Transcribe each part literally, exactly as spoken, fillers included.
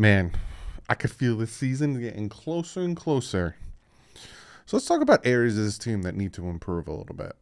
Man, I could feel this season getting closer and closer. So let's talk about areas of this team that need to improve a little bit.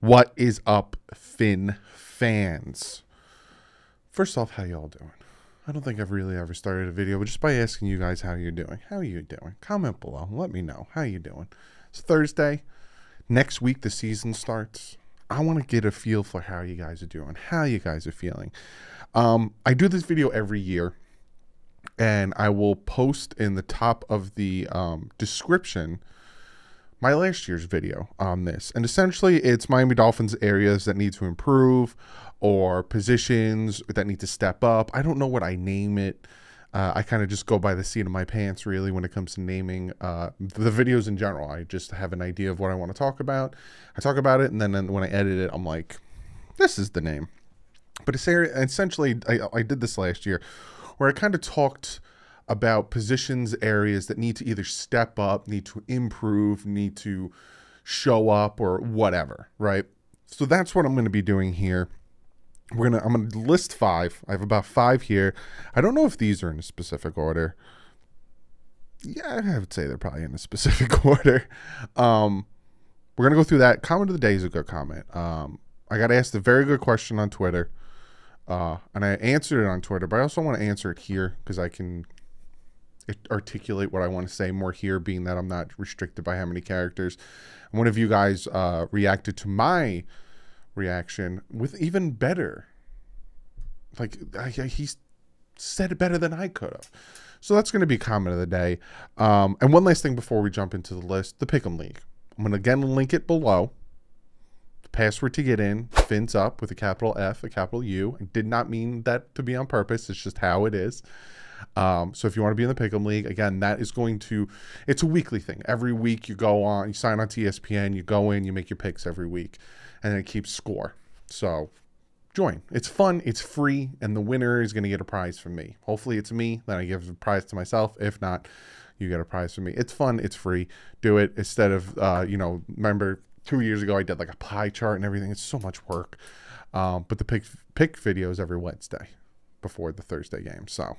What is up, Finn fans? First off, how y'all doing? I don't think I've really ever started a video, but just by asking you guys how you're doing. How are you doing? Comment below. Let me know. How you doing? It's Thursday. Next week, the season starts. I want to get a feel for how you guys are doing, how you guys are feeling. Um, I do this video every year, and I will post in the top of the um, description my last year's video on this. And essentially it's Miami Dolphins areas that need to improve or positions that need to step up. I don't know what I name it. Uh, I kind of just go by the seat of my pants really when it comes to naming uh, the videos in general. I just have an idea of what I want to talk about. I talk about it and then, then when I edit it, I'm like, this is the name. But it's area, essentially I, I did this last year where I kind of talked about positions, areas that need to either step up, need to improve, need to show up or whatever, right? So that's what I'm going to be doing here. We're going to, I'm going to list five. I have about five here. I don't know if these are in a specific order. Yeah, I would say they're probably in a specific order. Um, we're going to go through that. Comment of the day is a good comment. Um, I got asked a very good question on Twitter, uh, and I answered it on Twitter, but I also want to answer it here because I can articulate what I want to say more here, being that I'm not restricted by how many characters. And one of you guys uh, reacted to my reaction with even better, like I, I, he said it better than I could have. So that's going to be comment of the day. Um, and one last thing before we jump into the list, the Pick'em League. I'm going to again link it below. The password to get in, Fins Up with a capital F, a capital U. I did not mean that to be on purpose. It's just how it is. Um, so if you want to be in the Pick'em League, again, that is going to, it's a weekly thing. Every week you go on, you sign on to E S P N, you go in, you make your picks every week, and it keeps score. So join. It's fun, it's free, and the winner is going to get a prize from me. Hopefully it's me, then I give a prize to myself. If not, you get a prize from me. It's fun, it's free. Do it instead of, uh, you know, remember two years ago I did like a pie chart and everything. It's so much work. Um, but the pick, pick video is every Wednesday before the Thursday game, so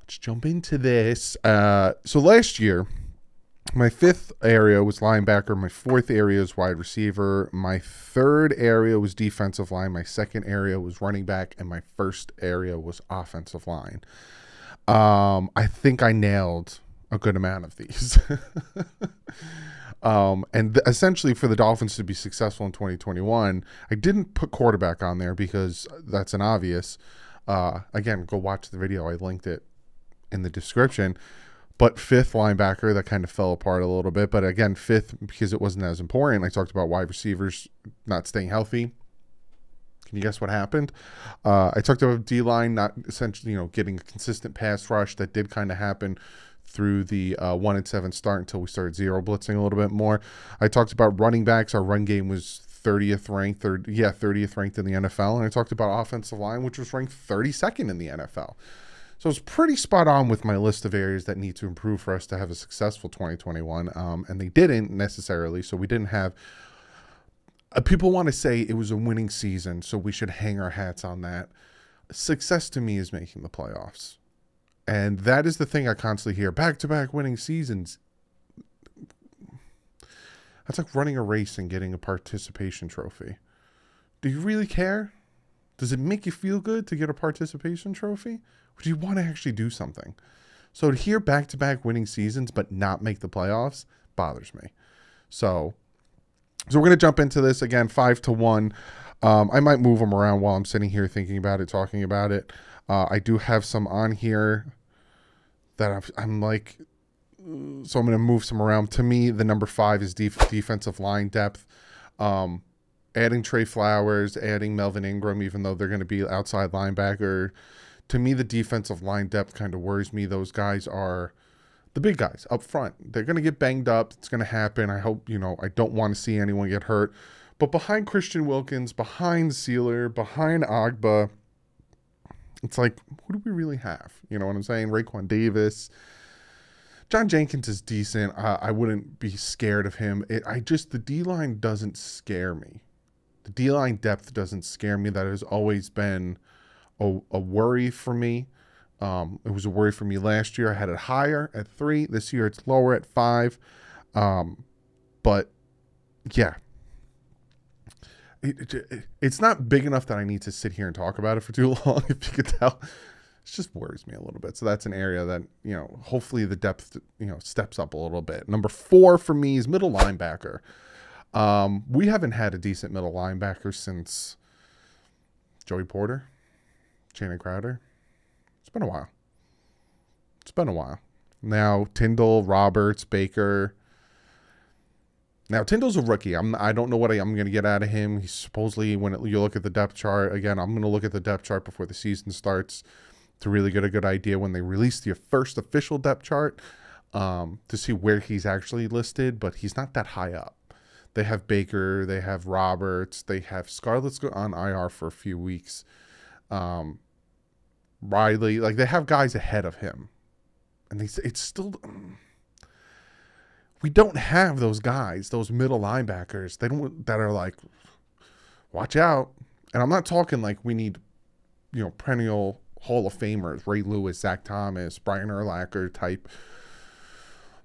let's jump into this. Uh, so last year, my fifth area was linebacker. My fourth area was wide receiver. My third area was defensive line. My second area was running back. And my first area was offensive line. Um, I think I nailed a good amount of these. um, and th essentially for the Dolphins to be successful in twenty twenty-one, I didn't put quarterback on there because that's an obvious. Uh, again, go watch the video. I linked it in the description. But fifth, linebacker, that kind of fell apart a little bit. But again, fifth, because it wasn't as important. I talked about wide receivers not staying healthy. Can you guess what happened? Uh, I talked about D-line not essentially, you know, getting a consistent pass rush. That did kind of happen through the uh, one and seven start until we started zero blitzing a little bit more. I talked about running backs. Our run game was thirtieth ranked, third, yeah, thirtieth ranked in the N F L. And I talked about offensive line, which was ranked thirty-second in the N F L. So it's pretty spot on with my list of areas that need to improve for us to have a successful twenty twenty-one, um, and they didn't necessarily, so we didn't have uh, people want to say it was a winning season, so we should hang our hats on that. Success to me is making the playoffs, and that is the thing I constantly hear, back-to-back winning seasons. That's like running a race and getting a participation trophy. Do you really care? Does it make you feel good to get a participation trophy? Or do you want to actually do something? So to hear back-to-back winning seasons but not make the playoffs bothers me. So, so we're going to jump into this again, five to one. Um, I might move them around while I'm sitting here thinking about it, talking about it. Uh, I do have some on here that I'm, I'm like, so I'm going to move some around. To me, the number five is def defensive line depth. Um, adding Trey Flowers, adding Melvin Ingram, even though they're going to be outside linebacker. To me, the defensive line depth kind of worries me. Those guys are the big guys up front. They're going to get banged up. It's going to happen. I hope, you know, I don't want to see anyone get hurt. But behind Christian Wilkins, behind Sealer, behind Agba, it's like, who do we really have? You know what I'm saying? Raekwon Davis. John Jenkins is decent. Uh, I wouldn't be scared of him. It, I just, the D-line doesn't scare me. The D-line depth doesn't scare me. That has always been a, a worry for me. Um, it was a worry for me last year. I had it higher at three. This year it's lower at five. Um, but, yeah. It, it, it's not big enough that I need to sit here and talk about it for too long, if you could tell. It just worries me a little bit. So that's an area that, you know, hopefully the depth, you know, steps up a little bit. Number four for me is middle linebacker. Um, we haven't had a decent middle linebacker since Joey Porter, Channing Crowder. It's been a while. It's been a while. Now, Tyndall, Roberts, Baker. Now, Tyndall's a rookie. I'm, I don't know what I, I'm going to get out of him. He's supposedly, when it, you look at the depth chart, again, I'm going to look at the depth chart before the season starts to really get a good idea when they release the first official depth chart um, to see where he's actually listed, but he's not that high up. They have Baker, they have Roberts, they have Scarlett's on I R for a few weeks. Um, Riley, like they have guys ahead of him. And they, it's still, we don't have those guys, those middle linebackers. They don't, that are like, watch out. And I'm not talking like we need, you know, perennial Hall of Famers, Ray Lewis, Zach Thomas, Brian Urlacher type.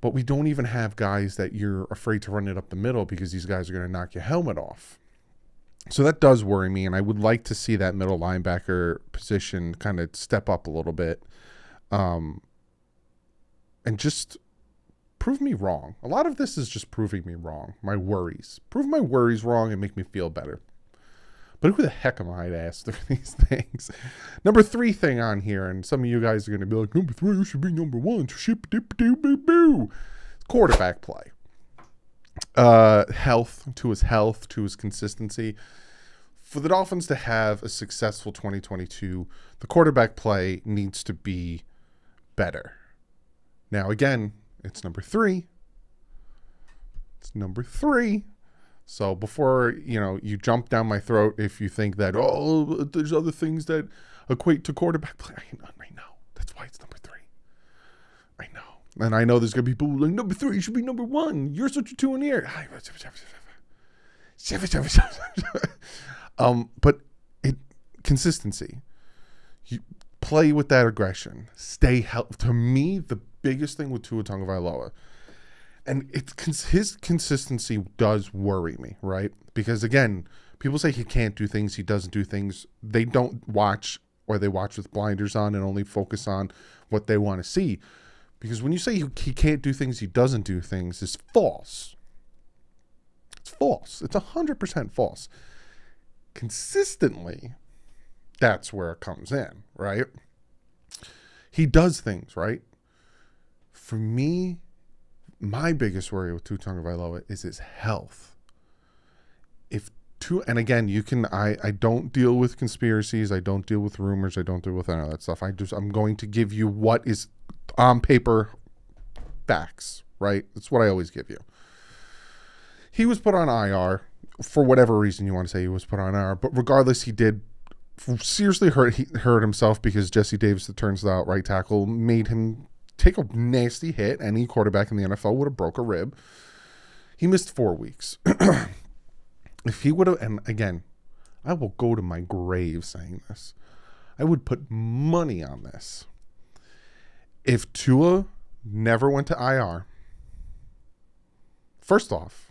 But we don't even have guys that you're afraid to run it up the middle because these guys are going to knock your helmet off. So that does worry me, and I would like to see that middle linebacker position kind of step up a little bit. Um, and just prove me wrong. A lot of this is just proving me wrong, my worries. Prove my worries wrong and make me feel better. But who the heck am I to ask for these things? Number three thing on here, and some of you guys are going to be like, number three should be number one. Quarterback play. Uh, health, to his health, to his consistency. For the Dolphins to have a successful twenty twenty-two, the quarterback play needs to be better. Now, again, it's number three. It's number three. So before, you know, you jump down my throat if you think that, oh, there's other things that equate to quarterback play. I know. I know. That's why it's number three. I know. And I know there's going to be people like, number three, you should be number one. You're such a two in here. um, but it consistency. You play with that aggression. Stay healthy. To me, the biggest thing with Tua Tagovailoa, and it's his consistency does worry me, right? Because, again, people say he can't do things, he doesn't do things. They don't watch, or they watch with blinders on and only focus on what they want to see. Because when you say he can't do things, he doesn't do things, it's false. It's false. It's one hundred percent false. Consistently, that's where it comes in, right? He does things, right? For me, my biggest worry with Tua Tagovailoa is his health. If two, and again, you can, I, I don't deal with conspiracies. I don't deal with rumors. I don't deal with any of that stuff. I just, I'm going to give you what is on paper facts, right? That's what I always give you. He was put on I R for whatever reason you want to say he was put on I R, but regardless, he did seriously hurt, he hurt himself because Jesse Davis, the turnstile right tackle, made him take a nasty hit. Any quarterback in the N F L would have broke a rib. He missed four weeks. If he would have, and again, I will go to my grave saying this. I would put money on this. If Tua never went to I R, first off,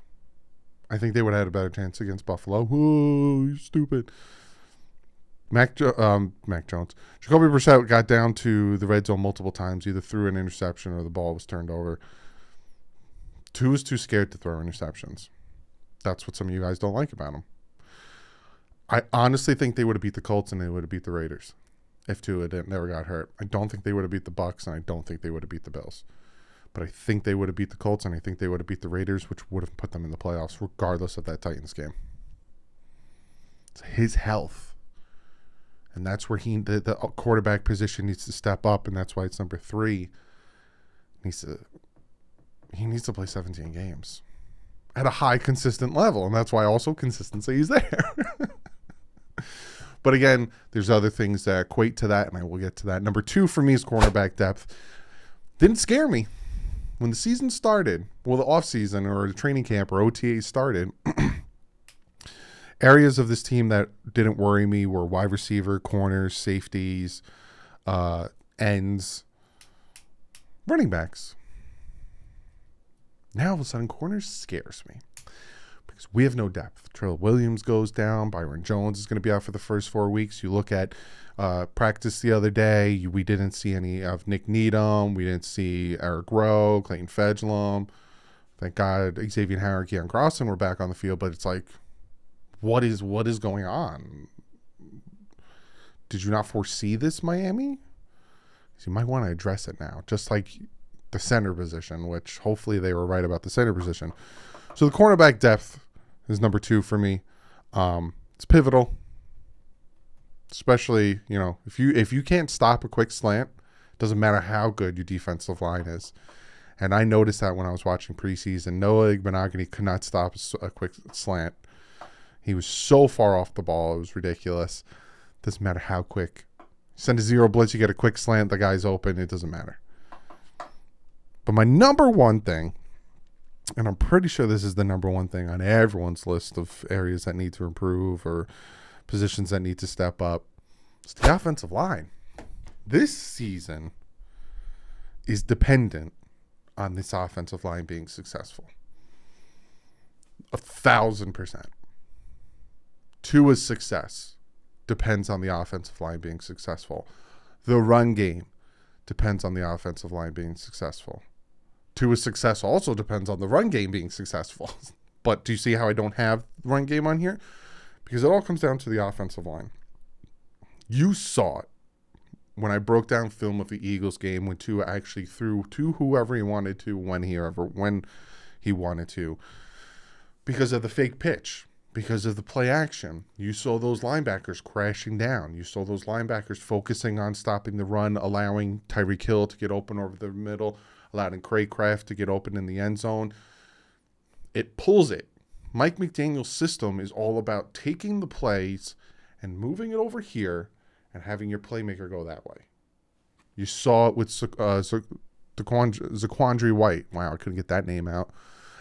I think they would have had a better chance against Buffalo. Whoa, you're stupid. Mac, um, Mac Jones. Jacoby Brissett got down to the red zone multiple times, either threw an interception or the ball was turned over. Tua was too scared to throw interceptions. That's what some of you guys don't like about him. I honestly think they would have beat the Colts and they would have beat the Raiders if Tua didn't, never got hurt. I don't think they would have beat the Bucks, and I don't think they would have beat the Bills. But I think they would have beat the Colts, and I think they would have beat the Raiders, which would have put them in the playoffs regardless of that Titans game. It's his health. And that's where he, the, the quarterback position needs to step up, and that's why it's number three. He needs to, he needs to play seventeen games at a high, consistent level, and that's why also consistency is there. But again, there's other things that equate to that, and I will get to that. Number two for me is cornerback depth. Didn't scare me. When the season started, well, the offseason or the training camp or O T A started, areas of this team that didn't worry me were wide receiver, corners, safeties, uh, ends, running backs. Now all of a sudden, corners scares me because we have no depth. Trill Williams goes down. Byron Jones is going to be out for the first four weeks. You look at uh, practice the other day. We didn't see any of Nick Needham. We didn't see Eric Rowe, Clayton Fedgelum. Thank God Xavier Howard, Kieran Grossman were back on the field. But it's like, what is what is going on? Did you not foresee this, Miami? So you might want to address it now, just like the center position, which hopefully they were right about the center position. So the cornerback depth is number two for me. Um, it's pivotal, especially, you know, if you if you can't stop a quick slant, it doesn't matter how good your defensive line is. And I noticed that when I was watching preseason, Noah Igbinoghi could not stop a quick slant. He was so far off the ball, it was ridiculous. Doesn't matter how quick. Send a zero blitz, you get a quick slant, the guy's open, it doesn't matter. But my number one thing, and I'm pretty sure this is the number one thing on everyone's list of areas that need to improve or positions that need to step up, is the offensive line. This season is dependent on this offensive line being successful. A thousand percent. Tua's success depends on the offensive line being successful. The run game depends on the offensive line being successful. Tua's success also depends on the run game being successful. But do you see how I don't have the run game on here? Because it all comes down to the offensive line. You saw it when I broke down film of the Eagles game when Tua actually threw to whoever he wanted to, when he ever, when he wanted to, because of the fake pitch. Because of the play action, you saw those linebackers crashing down. You saw those linebackers focusing on stopping the run, allowing Tyreek Hill to get open over the middle, allowing Craycraft to get open in the end zone. It pulls it. Mike McDaniel's system is all about taking the plays and moving it over here and having your playmaker go that way. You saw it with uh, Zaquandre White. Wow, I couldn't get that name out.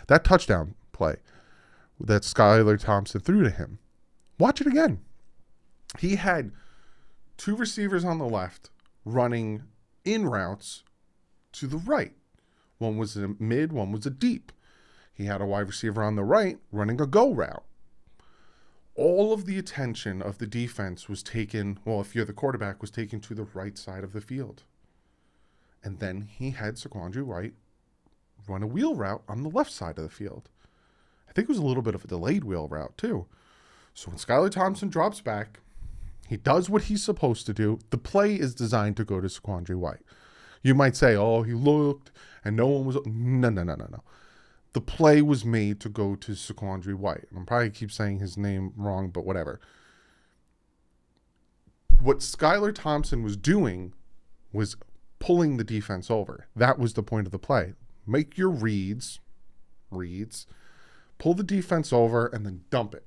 That touchdown play that Skylar Thompson threw to him. Watch it again. He had two receivers on the left running in routes to the right. One was a mid, one was a deep. He had a wide receiver on the right running a go route. All of the attention of the defense was taken, well, if you're the quarterback, was taken to the right side of the field. And then he had Zaquandre White run a wheel route on the left side of the field. I think it was a little bit of a delayed wheel route too. So when Skylar Thompson drops back, he does what he's supposed to do. The play is designed to go to Zaquandre White. You might say, oh, he looked and no one was. No, no, no, no, no. The play was made to go to Zaquandre White. I'm probably keep saying his name wrong, but whatever. What Skylar Thompson was doing was pulling the defense over. That was the point of the play. Make your reads, reads, pull the defense over, and then dump it.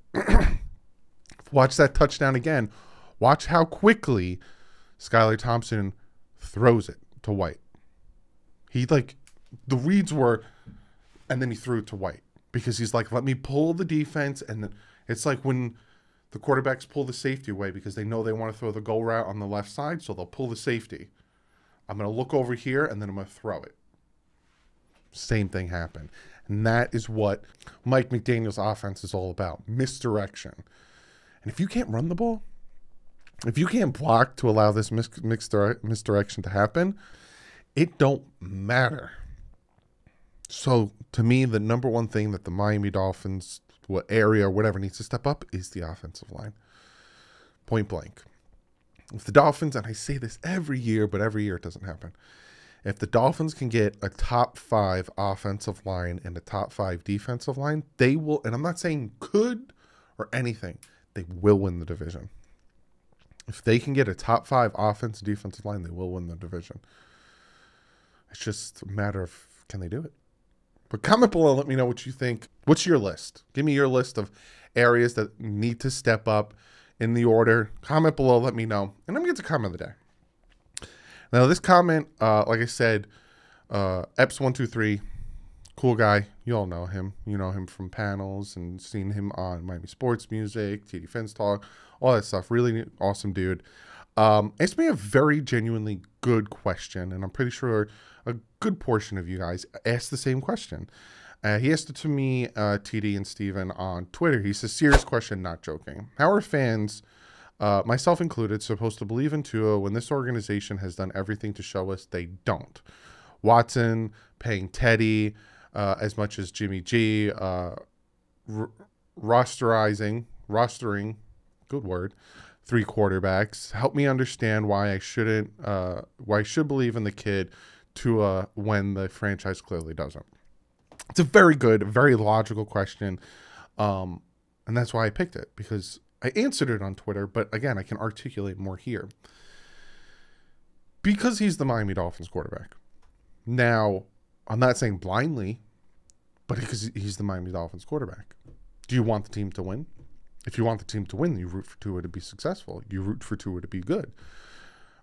Watch that touchdown again. Watch how quickly Skylar Thompson throws it to White. He, like, the reads were, and then he threw it to White. Because he's like, let me pull the defense, and then it's like when the quarterbacks pull the safety away because they know they want to throw the go route on the left side, so they'll pull the safety. I'm going to look over here, and then I'm going to throw it. Same thing happened. And that is what Mike McDaniel's offense is all about, misdirection. And if you can't run the ball, if you can't block to allow this mis misdirection to happen, it don't matter. So to me, the number one thing that the Miami Dolphins, what area or whatever needs to step up is the offensive line. Point blank. If the Dolphins, and I say this every year, but every year it doesn't happen. If the Dolphins can get a top five offensive line and a top five defensive line, they will, and I'm not saying could or anything, they will win the division. If they can get a top five offense and defensive line, they will win the division. It's just a matter of, can they do it? But comment below and let me know what you think. What's your list? Give me your list of areas that need to step up in the order. Comment below, let me know. And let me get to comment of the day. Now, this comment, uh, like I said, uh, Eps one two three, cool guy. You all know him. You know him from panels and seen him on Miami Sports Music, T D Fence Talk, all that stuff. Really awesome dude. Um, asked me a very genuinely good question, and I'm pretty sure a good portion of you guys asked the same question. Uh, he asked it to me, uh, T D and Steven on Twitter. He says, serious question, not joking. How are fans, uh, myself included, supposed to believe in Tua when this organization has done everything to show us they don't? Watson, paying Teddy uh, as much as Jimmy G, uh, rosterizing, rostering, good word, three quarterbacks. Help me understand why I shouldn't, uh, why I should believe in the kid Tua when the franchise clearly doesn't. It's a very good, very logical question, um, and that's why I picked it, because I answered it on Twitter, but again, I can articulate more here. Because he's the Miami Dolphins quarterback. Now, I'm not saying blindly, but because he's the Miami Dolphins quarterback. Do you want the team to win? If you want the team to win, you root for Tua to be successful. You root for Tua to be good.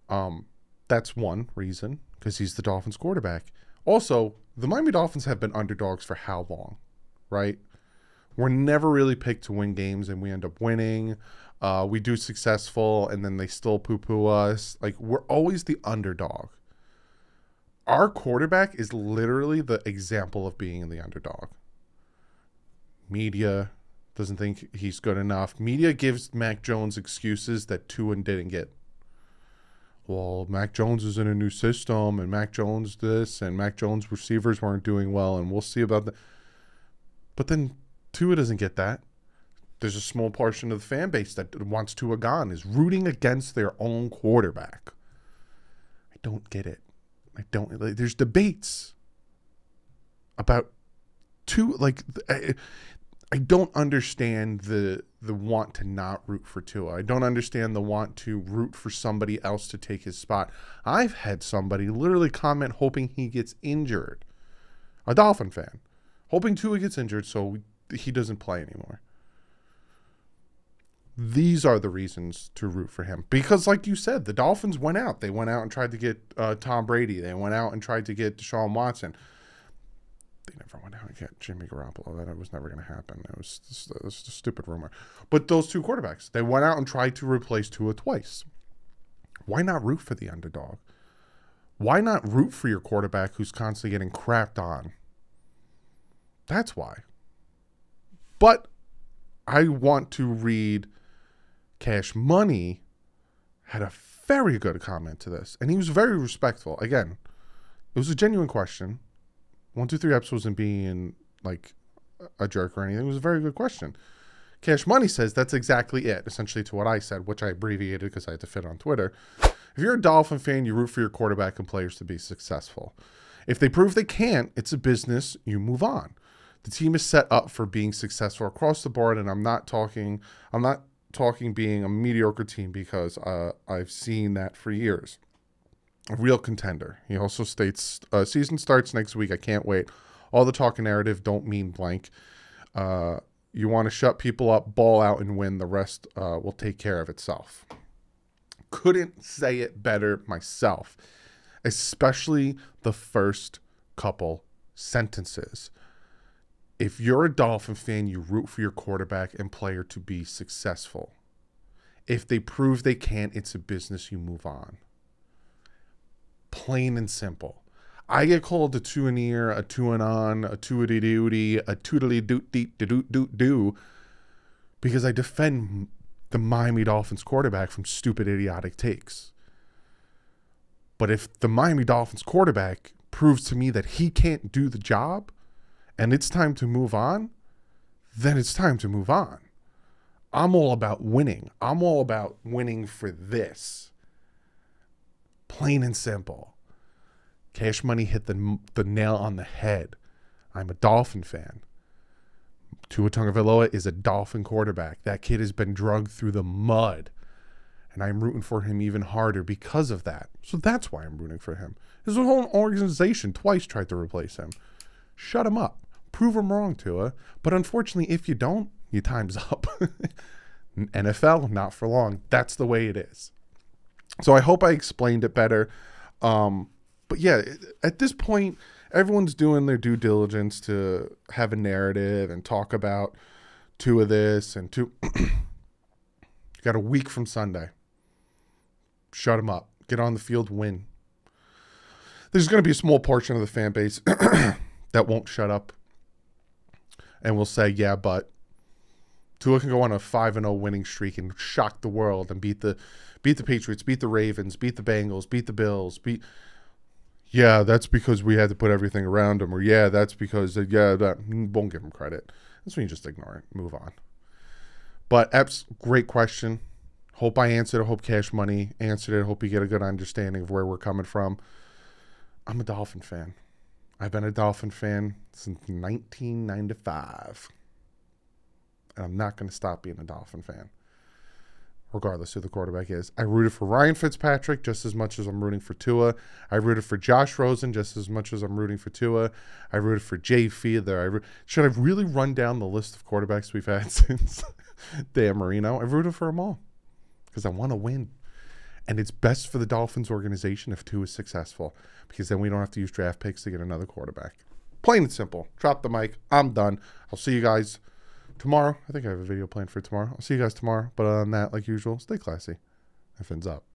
Um, that's one reason, because he's the Dolphins quarterback. Also, the Miami Dolphins have been underdogs for how long, right? We're never really picked to win games, and we end up winning. Uh, we do successful, and then they still poo-poo us. Like, we're always the underdog. Our quarterback is literally the example of being the underdog. Media doesn't think he's good enough. Media gives Mac Jones excuses that Tua didn't get. Well, Mac Jones is in a new system, and Mac Jones this, and Mac Jones receivers weren't doing well, and we'll see about that. But then Tua doesn't get that. There's a small portion of the fan base that wants Tua gone, is rooting against their own quarterback. I don't get it. I don't. Like, there's debates about Tua. Like, I, I don't understand the the want to not root for Tua. I don't understand the want to root for somebody else to take his spot. I've had somebody literally comment hoping he gets injured. A Dolphin fan. Hoping Tua gets injured so he doesn't play anymore. These are the reasons to root for him. Because like you said, the Dolphins went out. They went out and tried to get uh, Tom Brady. They went out and tried to get Deshaun Watson. They never went out and got Jimmy Garoppolo. That was never going to happen. It was, just, it was just a stupid rumor. But those two quarterbacks, they went out and tried to replace Tua twice. Why not root for the underdog? Why not root for your quarterback who's constantly getting crapped on? That's why. But I want to read Cash Money had a very good comment to this. And he was very respectful. Again, it was a genuine question. one two three Eps wasn't being like a jerk or anything. It was a very good question. Cash Money says that's exactly it, essentially to what I said, which I abbreviated because I had to fit on Twitter. If you're a Dolphin fan, you root for your quarterback and players to be successful. If they prove they can't, it's a business, you move on. The team is set up for being successful across the board, and I'm not talking, I'm not talking being a mediocre team because uh, I've seen that for years. A real contender. He also states, uh, season starts next week. I can't wait. All the talk and narrative don't mean blank. Uh, you want to shut people up, ball out, and win. The rest uh, will take care of itself. Couldn't say it better myself, especially the first couple sentences. If you're a Dolphin fan, you root for your quarterback and player to be successful. If they prove they can't, it's a business, you move on. Plain and simple. I get called a two and ear, a two and on, a two de duty, a tootily doot deep do do do because I defend the Miami Dolphins quarterback from stupid idiotic takes. But if the Miami Dolphins quarterback proves to me that he can't do the job and it's time to move on, then it's time to move on. I'm all about winning. I'm all about winning for this. Plain and simple. Cash Money hit the, the nail on the head. I'm a Dolphin fan. Tua Tagovailoa is a Dolphin quarterback. That kid has been drugged through the mud. And I'm rooting for him even harder because of that. So that's why I'm rooting for him. His whole organization twice tried to replace him. Shut him up. Prove him wrong, Tua. But unfortunately, if you don't, your time's up. N F L, not for long. That's the way it is. So I hope I explained it better. Um, but yeah, at this point, everyone's doing their due diligence to have a narrative and talk about two of this and two. Got a week from Sunday. Shut them up. Get on the field, win. There's going to be a small portion of the fan base that won't shut up and will say, yeah, but Tua can go on a five and oh winning streak and shock the world and beat the beat the Patriots, beat the Ravens, beat the Bengals, beat the Bills, beat... Yeah, that's because we had to put everything around him. Or, yeah, that's because... Yeah, that... Won't give him credit. That's when you just ignore it. Move on. But, Epps, great question. Hope I answered it. Hope Cash Money answered it. Hope you get a good understanding of where we're coming from. I'm a Dolphin fan. I've been a Dolphin fan since nineteen ninety-five. And I'm not going to stop being a Dolphin fan, regardless who the quarterback is. I rooted for Ryan Fitzpatrick just as much as I'm rooting for Tua. I rooted for Josh Rosen just as much as I'm rooting for Tua. I rooted for Jay Fiedler. I ro Should I really run down the list of quarterbacks we've had since Dan Marino? I rooted for them all because I want to win. And it's best for the Dolphins organization if Tua is successful, because then we don't have to use draft picks to get another quarterback. Plain and simple. Drop the mic. I'm done. I'll see you guys tomorrow. I think I have a video planned for tomorrow. I'll see you guys tomorrow. But other than that, like usual, stay classy. That fins up.